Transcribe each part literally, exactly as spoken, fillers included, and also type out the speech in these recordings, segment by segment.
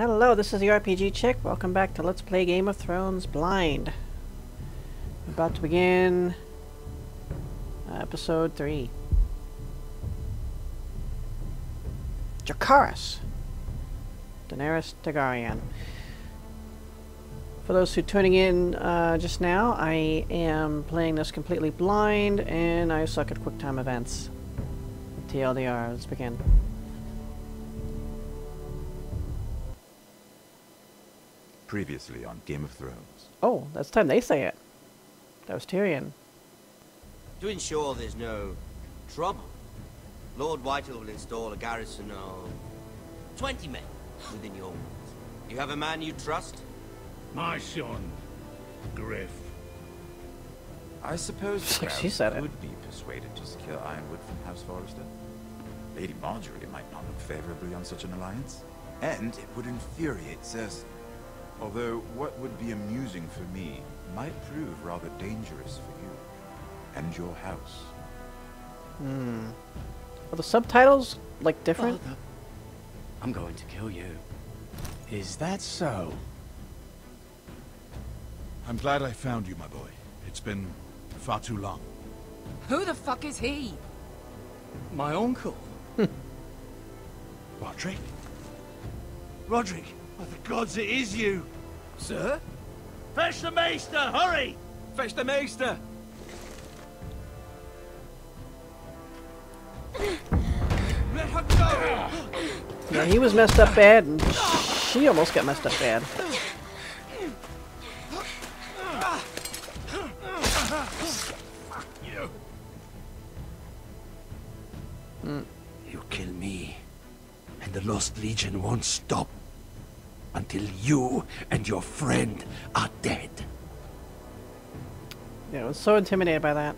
Hello, this is the R P G Chick. Welcome back to Let's Play Game of Thrones Blind. We're about to begin episode three. Dracarys, Daenerys Targaryen. For those who are tuning in uh, just now, I am playing this completely blind, and I suck at QuickTime events. T L D R. Let's begin. Previously on Game of Thrones. Oh, that's the time they say it. That was Tyrion. To ensure there's no trouble, Lord Whitehill will install a garrison of twenty men within your walls. You have a man you trust? My son, Griff. I suppose Griff would be persuaded to secure Ironwood from House Forrester. Lady Marjorie might not look favorably on such an alliance, and it would infuriate Cersei. Although, what would be amusing for me might prove rather dangerous for you and your house. Hmm. Are the subtitles, like, different? Father, I'm going to kill you. Is that so? I'm glad I found you, my boy. It's been far too long. Who the fuck is he? My uncle. Rodrik? Rodrik! By the gods, it is you! Sir? Fetch the maester! Hurry! Fetch the maester! Let her go! Yeah, he was messed up bad, and she almost got messed up bad. Mm. You kill me, and the Lost Legion won't stop. Until you and your friend are dead. Yeah, I was so intimidated by that.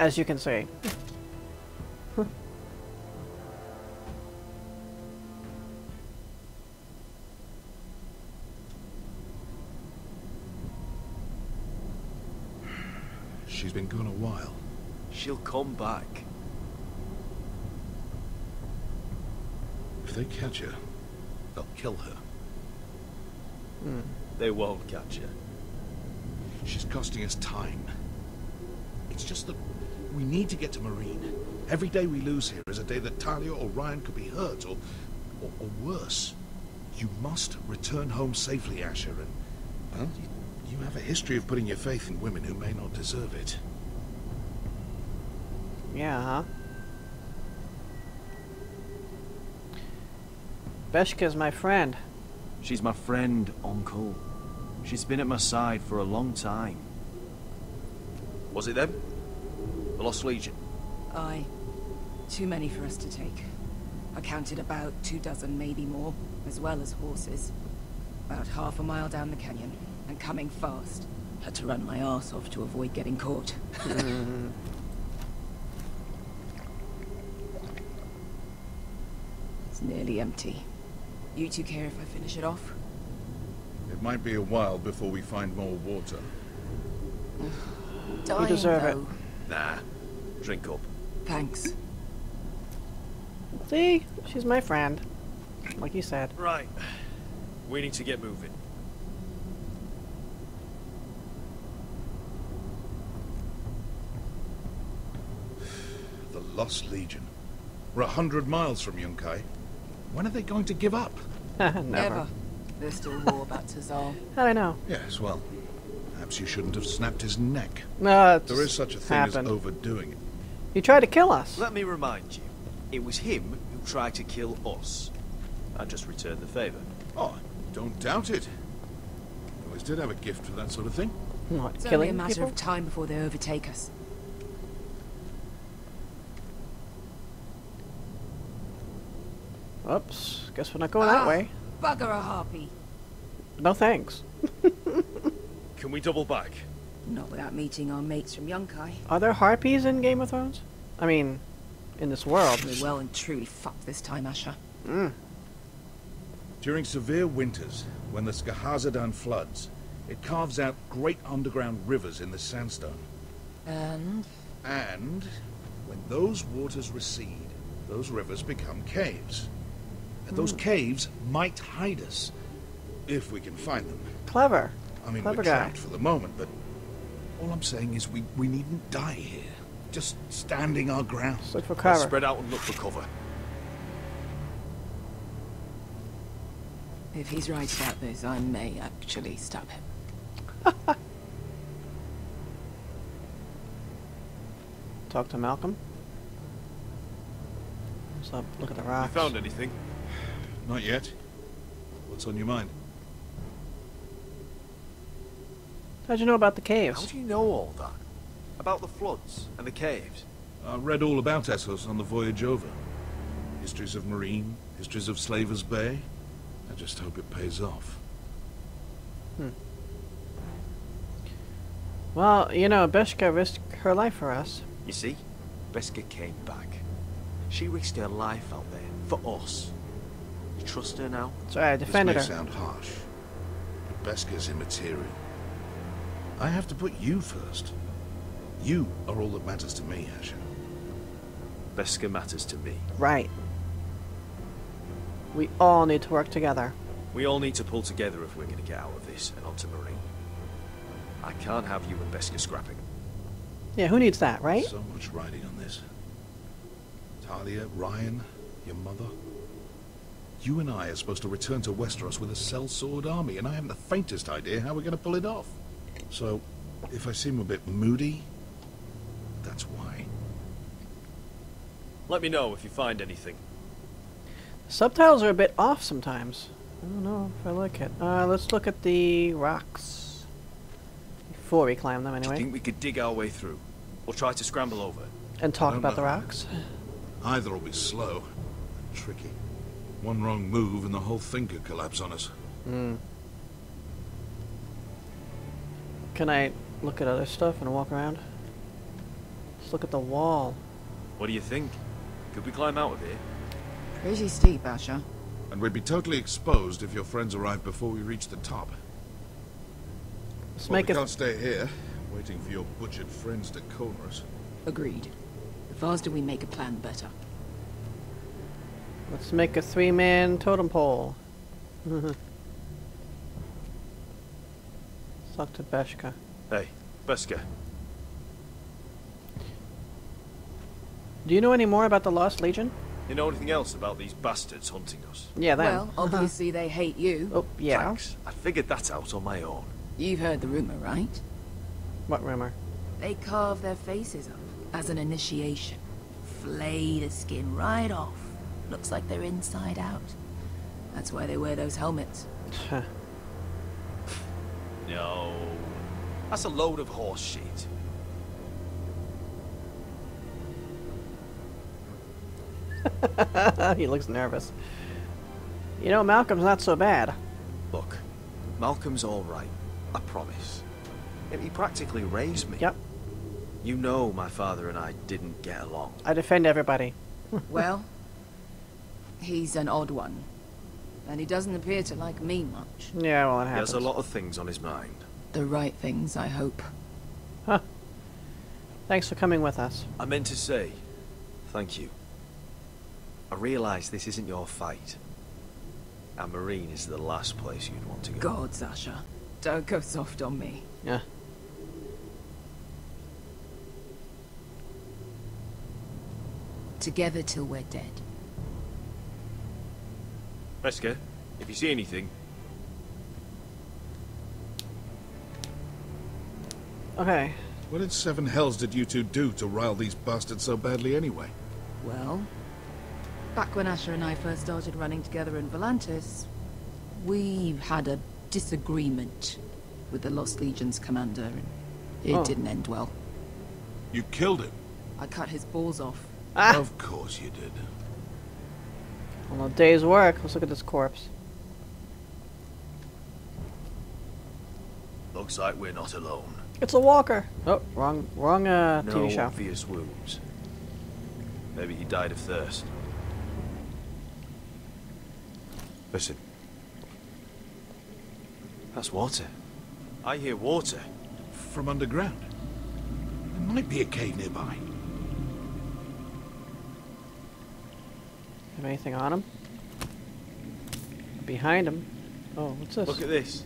As you can see. She's been gone a while. She'll come back. If they catch her, they'll kill her. Mm. They won't catch her. She's costing us time. It's just that we need to get to Meereen. Every day we lose here is a day that Talia or Ryan could be hurt, or, or, or worse. You must return home safely, Asher, and well, you, you have a history of putting your faith in women who may not deserve it. Yeah, huh? Beshka's my friend. She's my friend, Uncle. She's been at my side for a long time. Was it them? The Lost Legion? Aye. Too many for us to take. I counted about two dozen, maybe more, as well as horses. About half a mile down the canyon, and coming fast. Had to run my ass off to avoid getting caught. It's nearly empty. You two care if I finish it off? It might be a while before we find more water. Dying, you deserve though. It. Nah. Drink up. Thanks. See? She's my friend. Like you said. Right. We need to get moving. The Lost Legion. We're a hundred miles from Yunkai. When are they going to give up? Never. Never. There's still war about Tazar. How do I know? Yes, well, perhaps you shouldn't have snapped his neck. No, it's There is such a thing happened. as overdoing it. You tried to kill us. Let me remind you, it was him who tried to kill us. I just returned the favour. Oh, don't doubt it. I always did have a gift for that sort of thing. What, it's killing only a matter people? of time before they overtake us. Oops, guess we're not going ah, that way. Bugger a harpy. No thanks. Can we double back? Not without meeting our mates from Yunkai. Are there harpies in Game of Thrones? I mean, in this world. We're well and truly fucked this time, Asher. Mm. During severe winters, when the Skahazadan floods, it carves out great underground rivers in the sandstone. And? And, when those waters recede, those rivers become caves. And those caves might hide us, if we can find them. Clever. I mean, Clever we're trapped guy. for the moment, but all I'm saying is we, we needn't die here. Just standing our ground. Look for cover. Let's spread out and look for cover. If he's right about this, I may actually stop him. Talk to Malcolm. What's up? Look at the rocks. You found anything? Not yet. What's on your mind? How'd you know about the caves? How do you know all that? About the floods and the caves? I read all about Essos on the voyage over. Histories of Meereen, histories of Slaver's Bay. I just hope it pays off. Hmm. Well, you know, Beshka risked her life for us. You see, Beshka came back. She risked her life out there for us. You trust her now? Sorry, I defended her. This may sound harsh, but Beshka's immaterial. I have to put you first. You are all that matters to me, Asher. Beshka matters to me. Right. We all need to work together. We all need to pull together if we're going to get out of this and onto Meereen. I can't have you and Beshka scrapping. Yeah, who needs that, right? So much riding on this. Talia, Ryan, your mother. You and I are supposed to return to Westeros with a sellsword army, and I haven't the faintest idea how we're going to pull it off. So, if I seem a bit moody, that's why. Let me know if you find anything. Subtitles are a bit off sometimes. I don't know if I like it. Uh, let's look at the rocks. Before we climb them, anyway. Do you think we could dig our way through? Or try to scramble over? And talk about the rocks? Either will be slow and tricky. One wrong move and the whole thing could collapse on us. Hmm. Can I look at other stuff and walk around? Let's look at the wall. What do you think? Could we climb out of here? Pretty steep, Asher. And we'd be totally exposed if your friends arrived before we reach the top. Let's well, make we it... can't stay here, waiting for your butchered friends to corner us. Agreed. The faster we make a plan, the better. Let's make a three-man totem pole. Let's talk to Beshka. Hey, Beshka. Do you know any more about the Lost Legion? You know anything else about these bastards hunting us? Yeah, that. Well, obviously they hate you. Oh, yeah. Thanks. I figured that out on my own. You've heard the rumor, right? What rumor? They carve their faces up as an initiation. Flay the skin right off. Looks like they're inside out. That's why they wear those helmets. No. That's a load of horse shit. He looks nervous. You know, Malcolm's not so bad. Look, Malcolm's all right. I promise. He practically raised me. Yep. You know my father and I didn't get along. I defend everybody. Well, he's an odd one. And he doesn't appear to like me much. Yeah, well, it happens. He has a lot of things on his mind. The right things, I hope. Huh. Thanks for coming with us. I meant to say, thank you. I realise this isn't your fight. And Meereen is the last place you'd want to go. God, Sasha. Don't go soft on me. Yeah. Together till we're dead. Beshka, if you see anything... Okay. What in seven hells did you two do to rile these bastards so badly anyway? Well... Back when Asher and I first started running together in Volantis, we had a disagreement with the Lost Legion's commander, and it oh. didn't end well. You killed him? I cut his balls off. Ah. Of course you did. Well, a day's work. Let's look at this corpse. Looks like we're not alone. It's a walker. Oh, wrong, wrong uh, no T V show. No obvious wounds. Maybe he died of thirst. Listen. That's water. I hear water. From underground. There might be a cave nearby. Have anything on him? behind him. Oh, what's this? Look at this.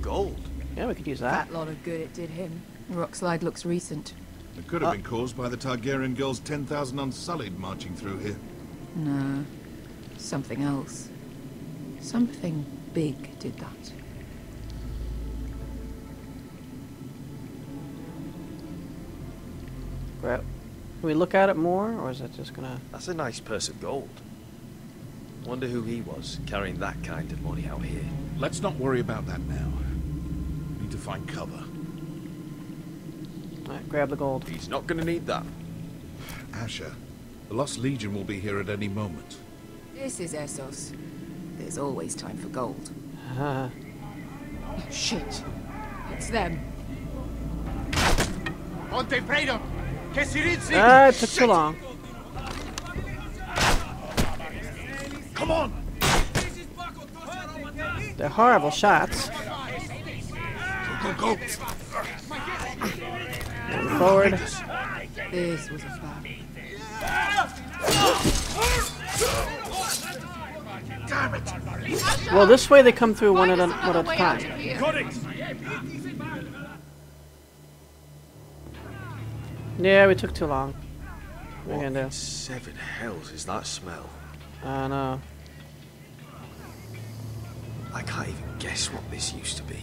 Gold. Yeah, we could use that. That lot of good it did him. Rockslide looks recent. It could have uh, been caused by the Targaryen girls' ten thousand Unsullied marching through here. No. Something else. Something big did that. Well, can we look at it more, or is that just gonna... That's a nice purse of gold. Wonder who he was, carrying that kind of money out here. Let's not worry about that now. Need to find cover. Alright, grab the gold. He's not gonna need that. Asher, the Lost Legion will be here at any moment. This is Essos. There's always time for gold. Uh-huh. Oh, shit. It's them. Ah, uh, it took too long. Come on! They're horrible shots. Go, go, go! Going forward. This was a foul. Damn it! Well, this way they come through one at a, one at a time. Got it! Yeah, we took too long. What, what in seven hells is that smell? I know. I can't even guess what this used to be.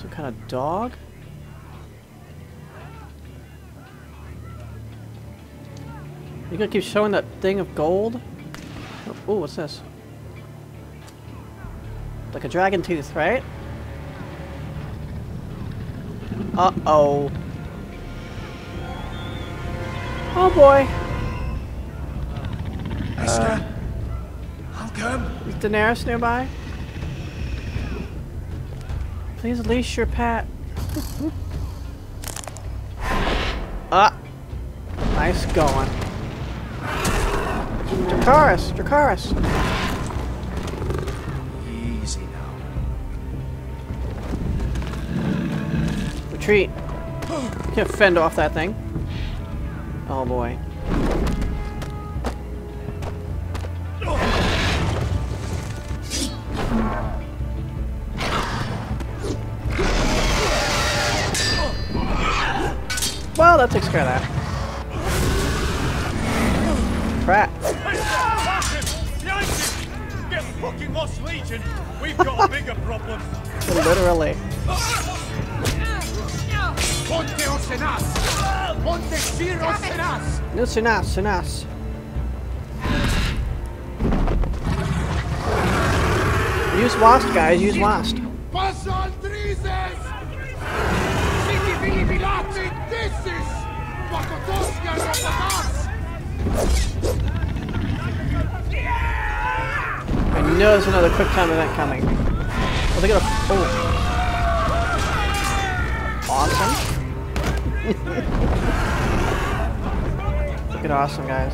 Some kind of dog? You gonna keep showing that thing of gold? Oh, ooh, what's this? Like a dragon tooth, right? Uh-oh. Oh boy. Uh, I'll come. Is Daenerys nearby? Please leash your pet. Ah, nice going. Dracarys, Dracarys. Easy now. Retreat. You can't fend off that thing. Oh boy. Well, that takes care of that. Crap. Get fucking Lost Legion. We've got a bigger problem. Literally. No, Sinas, Sinas. Use Lost, guys, use Lost. I know there's another quick time event coming. Oh, they got a. Oh. Awesome. Look at awesome guys.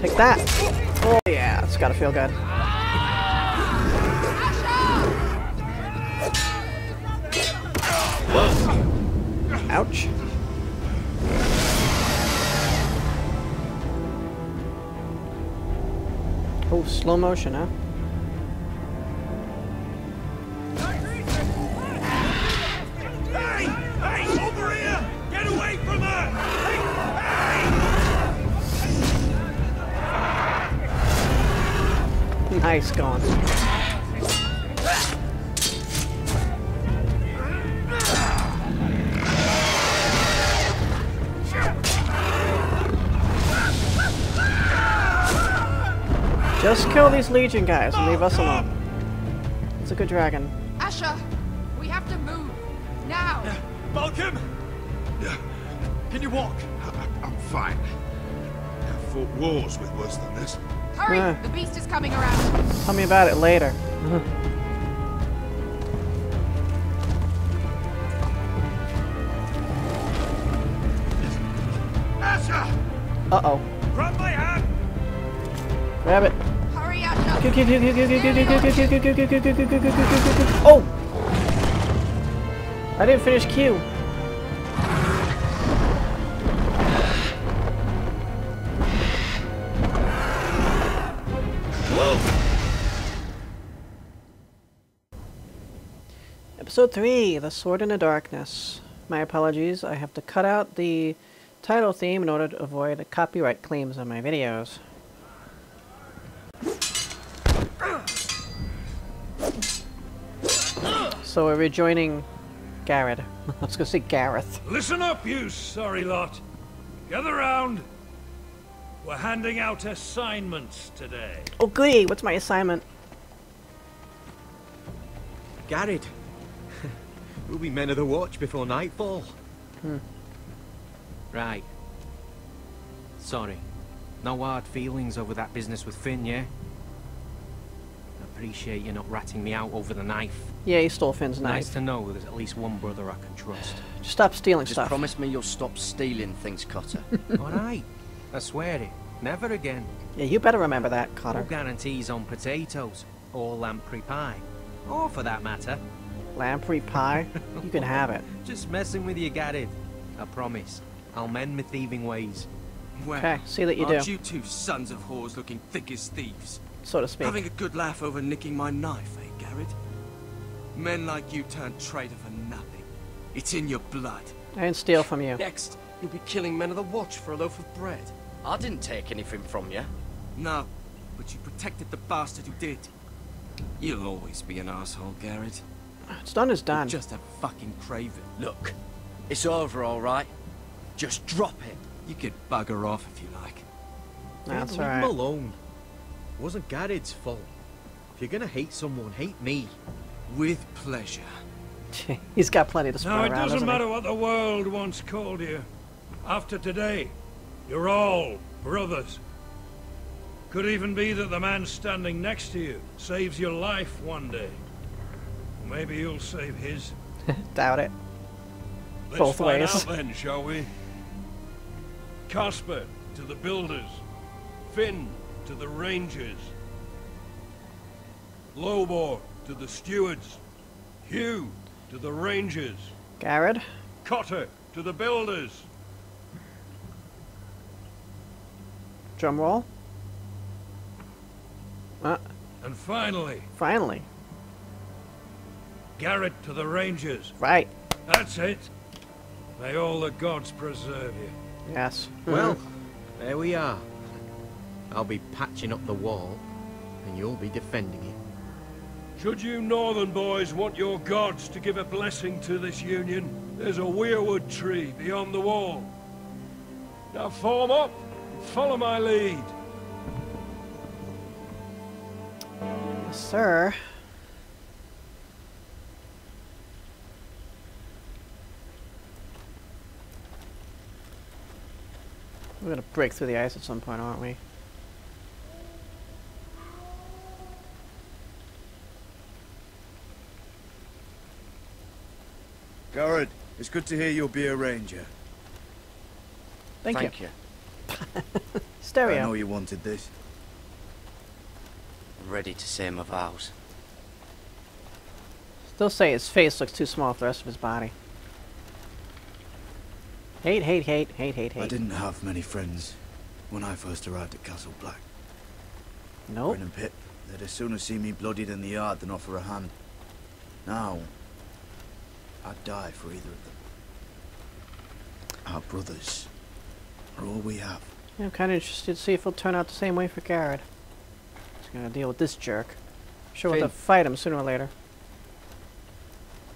Take that. Oh yeah, it's gotta feel good. Ouch. Oh, slow motion, huh? Nice going. Just kill these Legion guys and leave us alone. It's a good dragon. Asher, we have to move now. Uh, Malcolm, can you walk? I, I'm fine. I've fought wars with worse than this. Hurry! Uh, the beast is coming around. Tell me about it later. Uh oh. Grab my hand. Grab it. Hurry up! Oh! I didn't finish Q. Episode three, The Sword in the Darkness. My apologies, I have to cut out the title theme in order to avoid the copyright claims on my videos. So we're rejoining Gared. I was gonna say Gareth. Listen up, you sorry lot. Gather round. We're handing out assignments today. Oh goody, what's my assignment? Gared. We'll be men of the watch before nightfall. Hmm. Right. Sorry. No hard feelings over that business with Finn, yeah? I appreciate you not ratting me out over the knife. Yeah, he stole Finn's knife. Nice to know there's at least one brother I can trust. Just stop stealing Just stuff. Just promise me you'll stop stealing things, Cotter. Alright. I swear it. Never again. Yeah, you better remember that, Cotter. No guarantees on potatoes or lamprey pie. Or for that matter. Lamprey pie? You can have it. Just messing with you, Gared. I promise. I'll mend my thieving ways. Well, okay, see that you aren't do. You two sons of whores looking thick as thieves. So to speak. Having a good laugh over nicking my knife, eh, Gared? Men like you turn traitor for nothing. It's in your blood. I didn't steal from you. Next, you'll be killing men of the watch for a loaf of bread. I didn't take anything from you. No, but you protected the bastard who did. You'll always be an asshole, Gared. It's done as done. Just a fucking craven. Look, it's over, all right. Just drop it. You could bugger off if you like. That's all right. Leave him alone. It wasn't Gared's fault. If you're gonna hate someone, hate me. With pleasure. He's got plenty to spread around, doesn't he? No, it doesn't matter what the world once called you. After today, you're all brothers. Could even be that the man standing next to you saves your life one day. Maybe you'll save his. Doubt it. Let's Both find ways. Out then, shall we? Casper to the builders, Finn to the rangers, Lobar to the stewards, Hugh to the rangers, Gared, Cotter to the builders. Drum roll. Uh. And finally. Finally. Gared to the rangers. Right. That's it. May all the gods preserve you. Yes. Mm-hmm. Well, there we are. I'll be patching up the wall, and you'll be defending it. Should you northern boys want your gods to give a blessing to this union, there's a weirwood tree beyond the wall. Now form up, follow my lead. Yes, sir. We're gonna break through the ice at some point, aren't we? Gared, it's good to hear you'll be a ranger. Thank, Thank you. you. Stereo. I know you wanted this. I'm ready to say my vows. Still say his face looks too small for the rest of his body. Hate, hate, hate, hate, hate, hate. I didn't have many friends when I first arrived at Castle Black. No. Nope. Bryn and Pip, they'd as sooner see me bloodied in the yard than offer a hand. Now, I'd die for either of them. Our brothers are all we have. Yeah, I'm kind of interested to see if it'll turn out the same way for Gared. He's gonna deal with this jerk. I'm sure we'll have to fight him sooner or later.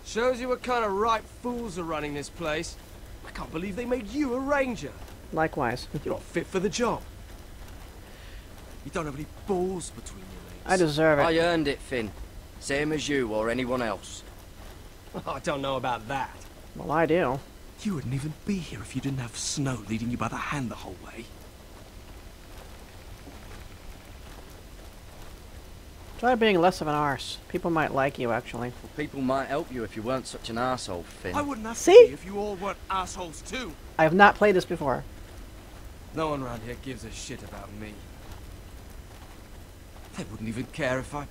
Shows you what kind of right fools are running this place. I can't believe they made you a ranger. Likewise. You're not fit for the job. You don't have any balls between your legs. I deserve it. I earned it, Finn. Same as you or anyone else. Oh, I don't know about that. Well, I do. You wouldn't even be here if you didn't have Snow leading you by the hand the whole way. Try being less of an arse. People might like you, actually. Well, people might help you if you weren't such an arsehole, Finn. I wouldn't have See? To be if you all weren't arseholes too. I have not played this before. No one around here gives a shit about me. They wouldn't even care if I...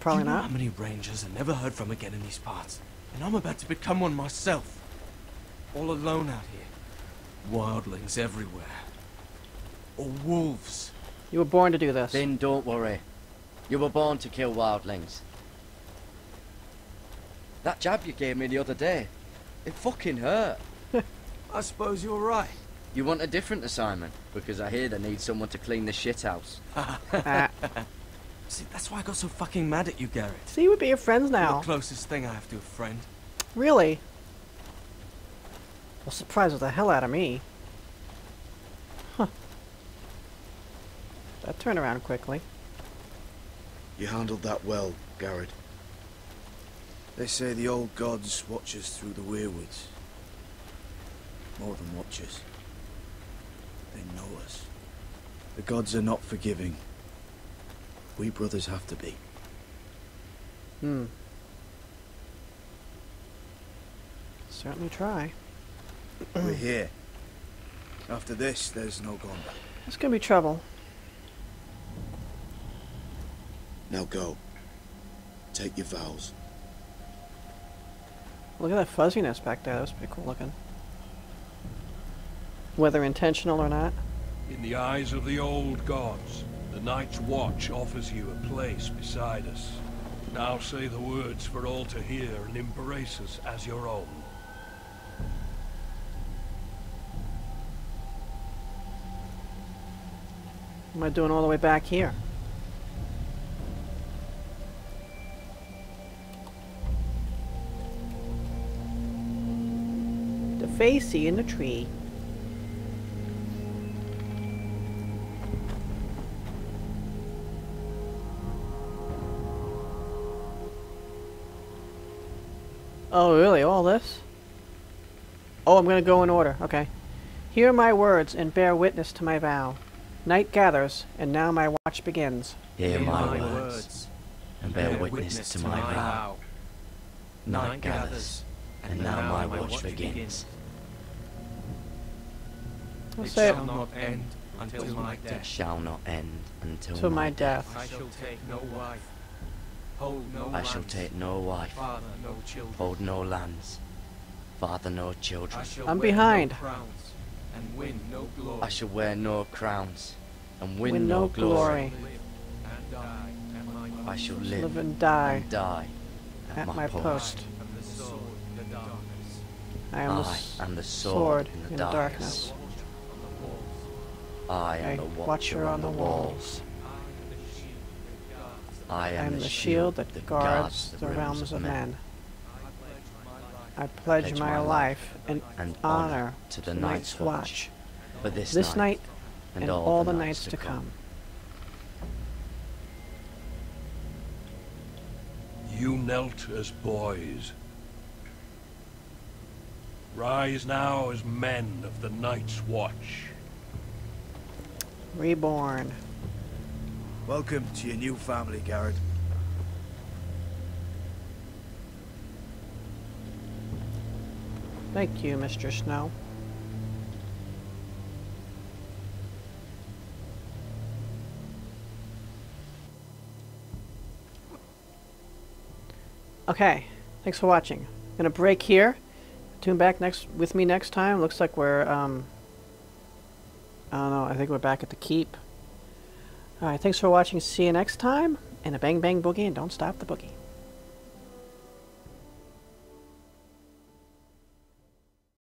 Probably you know not. How many rangers I never heard from again in these parts? And I'm about to become one myself. All alone out here. Wildlings everywhere. Or wolves. You were born to do this. Finn, don't worry. You were born to kill wildlings. That jab you gave me the other day, it fucking hurt. I suppose you were right. You want a different assignment? Because I hear they need someone to clean the shit house. See, that's why I got so fucking mad at you, Gared. See, we're being friends now. You're the closest thing I have to a friend. Really? Well, surprises the hell out of me. Huh. That turned around quickly. You handled that well, Gared. They say the old gods watch us through the weirwoods. More than watch us. They know us. The gods are not forgiving. We brothers have to be. Hmm. Certainly try. We're here. After this, there's no going back. It's gonna be trouble. Now go. Take your vows. Look at that fuzziness back there. That was pretty cool looking. Whether intentional or not. In the eyes of the old gods, the Night's Watch offers you a place beside us. Now say the words for all to hear and embrace us as your own. What am I doing all the way back here? The facey in the tree. Oh, really? All this? Oh, I'm gonna go in order. Okay. Hear my words and bear witness to my vow. Night gathers, and now my watch begins. Hear my words and bear witness to my vow. Night gathers, and now my watch begins. It shall not end until my death. It shall not end until my death. I shall take no wife. Hold no I lands. Shall take no wife, father, no children. Hold no lands, father no children. I'm behind. No crowns and win no glory. I shall wear no crowns and win, win no, no glory. glory. I shall live, live and die, and die at, at my, my post. post. I am the sword, the sword in the, in the darkness. darkness. I am I the watcher on the walls. walls. I am, I am the shield that, that guards the realms of, of men. I pledge, I pledge my life and, and honor to the Night's Watch, for this, this night and, and all, all the nights to come. You knelt as boys. Rise now as men of the Night's Watch. Reborn. Welcome to your new family, Gared. Thank you, Mister Snow. Okay, thanks for watching. I'm gonna break here. Tune back next with me next time. Looks like we're um I don't know, I think we're back at the keep. Alright, thanks for watching, see you next time, and a bang bang boogie, and don't stop the boogie.